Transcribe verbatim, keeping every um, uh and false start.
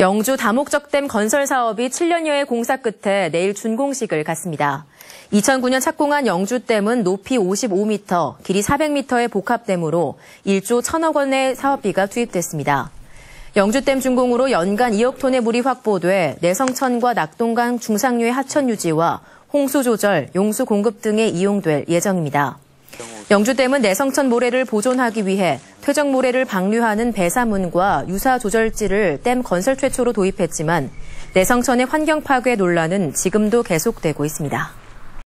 영주 다목적댐 건설 사업이 칠 년여의 공사 끝에 내일 준공식을 갖습니다. 이천구 년 착공한 영주댐은 높이 오십오 미터, 길이 사백 미터의 복합댐으로 일조 천억 원의 사업비가 투입됐습니다. 영주댐 준공으로 연간 이억 톤의 물이 확보돼 내성천과 낙동강 중상류의 하천 유지와 홍수 조절, 용수 공급 등에 이용될 예정입니다. 영주댐은 내성천 모래를 보존하기 위해 퇴적 모래를 방류하는 배사문과 유사 조절지를 댐 건설 최초로 도입했지만 내성천의 환경 파괴 논란은 지금도 계속되고 있습니다.